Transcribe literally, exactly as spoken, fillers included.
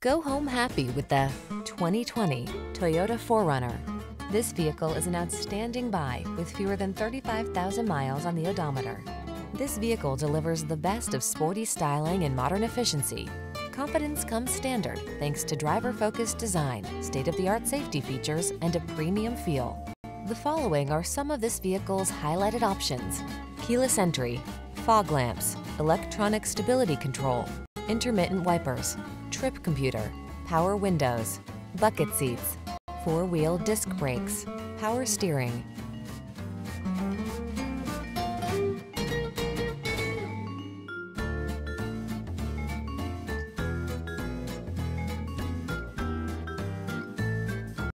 Go home happy with the twenty twenty Toyota four runner. This vehicle is an outstanding buy with fewer than thirty-five thousand miles on the odometer. This vehicle delivers the best of sporty styling and modern efficiency. Confidence comes standard thanks to driver-focused design, state-of-the-art safety features, and a premium feel. The following are some of this vehicle's highlighted options: keyless entry, fog lamps, electronic stability control, intermittent wipers, trip computer, power windows, bucket seats, four-wheel disc brakes, power steering.